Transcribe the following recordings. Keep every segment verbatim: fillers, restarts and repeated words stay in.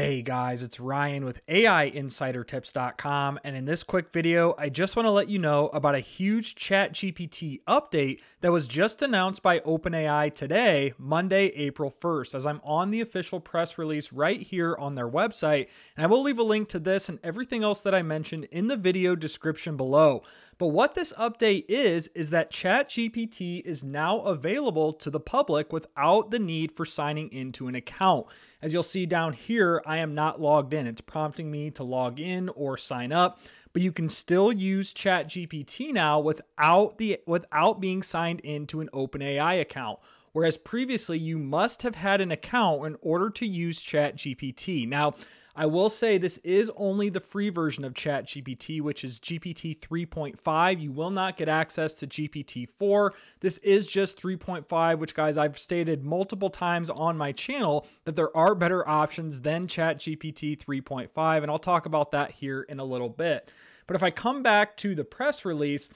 Hey guys, it's Ryan with A I insider tips dot com, and in this quick video, I just want to let you know about a huge ChatGPT update that was just announced by OpenAI today, Monday, April first, as I'm on the official press release right here on their website, and I will leave a link to this and everything else that I mentioned in the video description below. But what this update is, is that ChatGPT is now available to the public without the need for signing into an account. As you'll see down here, I am not logged in. It's prompting me to log in or sign up, but you can still use ChatGPT now without the without being signed into an OpenAI account. Whereas previously, you must have had an account in order to use ChatGPT. Now, I will say this is only the free version of ChatGPT, which is G P T three point five. You will not get access to G P T four. This is just three point five, which, guys, I've stated multiple times on my channel that there are better options than ChatGPT three point five, and I'll talk about that here in a little bit. But if I come back to the press release,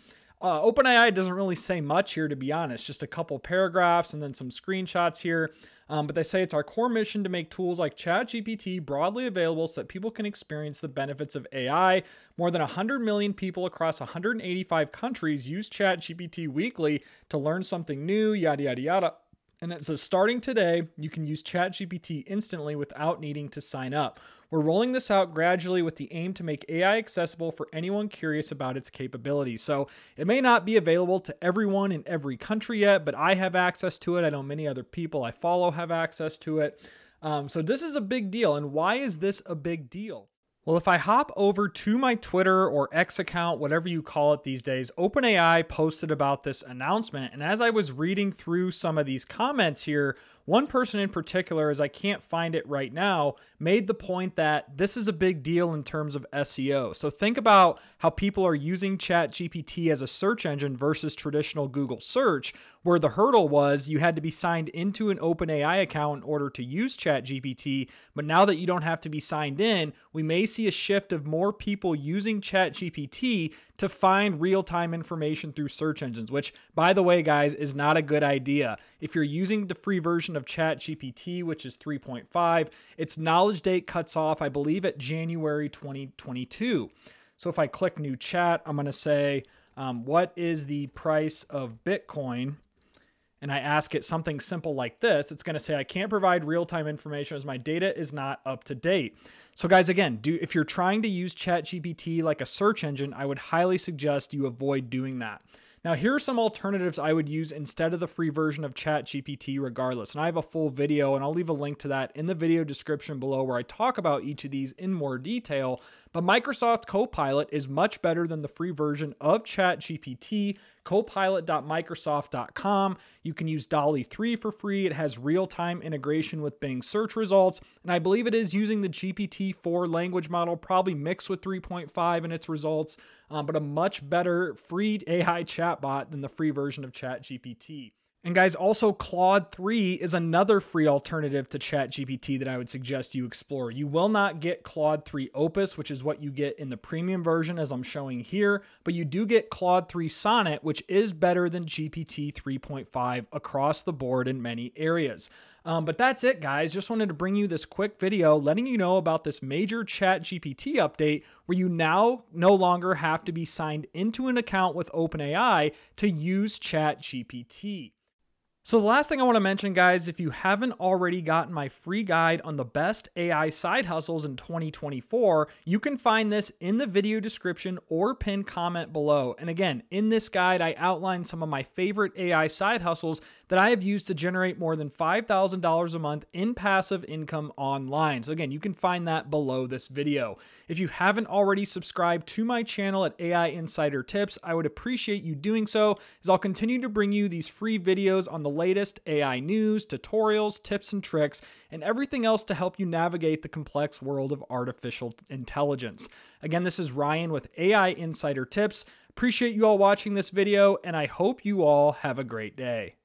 Uh, OpenAI doesn't really say much here, to be honest, just a couple paragraphs and then some screenshots here. Um, but they say it's our core mission to make tools like ChatGPT broadly available so that people can experience the benefits of A I. More than one hundred million people across one hundred eighty-five countries use ChatGPT weekly to learn something new, yada, yada, yada. And it says, starting today, you can use ChatGPT instantly without needing to sign up. We're rolling this out gradually with the aim to make A I accessible for anyone curious about its capabilities. So it may not be available to everyone in every country yet, but I have access to it. I know many other people I follow have access to it. Um, so this is a big deal. And why is this a big deal? Well, if I hop over to my Twitter or X account, whatever you call it these days, OpenAI posted about this announcement. And as I was reading through some of these comments here, one person in particular, as I can't find it right now, made the point that this is a big deal in terms of S E O. So think about how people are using ChatGPT as a search engine versus traditional Google search, where the hurdle was you had to be signed into an OpenAI account in order to use ChatGPT. But now that you don't have to be signed in, we may see a shift of more people using ChatGPT to find real-time information through search engines, which, by the way, guys, is not a good idea. If you're using the free version of ChatGPT, which is three point five, its knowledge date cuts off, I believe, at January twenty twenty-two. So if I click new chat, I'm going to say, um, what is the price of Bitcoin? And I ask it something simple like this, it's gonna say, I can't provide real-time information as my data is not up to date. So guys, again, do if you're trying to use ChatGPT like a search engine, I would highly suggest you avoid doing that. Now, here are some alternatives I would use instead of the free version of ChatGPT regardless. And I have a full video, and I'll leave a link to that in the video description below where I talk about each of these in more detail. But Microsoft Copilot is much better than the free version of ChatGPT. Copilot dot Microsoft dot com. You can use Dolly three for free. It has real-time integration with Bing search results. And I believe it is using the G P T four language model, probably mixed with three point five in its results, um, but a much better free A I chatbot than the free version of ChatGPT. And guys, also Claude three is another free alternative to ChatGPT that I would suggest you explore. You will not get Claude three Opus, which is what you get in the premium version as I'm showing here, but you do get Claude three Sonnet, which is better than G P T three point five across the board in many areas. Um, but that's it, guys. Just wanted to bring you this quick video letting you know about this major ChatGPT update where you now no longer have to be signed into an account with OpenAI to use ChatGPT. So the last thing I want to mention, guys, if you haven't already gotten my free guide on the best A I side hustles in twenty twenty-four, you can find this in the video description or pinned comment below. And again, in this guide, I outline some of my favorite A I side hustles that I have used to generate more than five thousand dollars a month in passive income online. So again, you can find that below this video. If you haven't already subscribed to my channel at A I Insider Tips, I would appreciate you doing so, as I'll continue to bring you these free videos on the latest A I news, tutorials, tips and tricks, and everything else to help you navigate the complex world of artificial intelligence. Again, this is Ryan with A I Insider Tips. Appreciate you all watching this video, and I hope you all have a great day.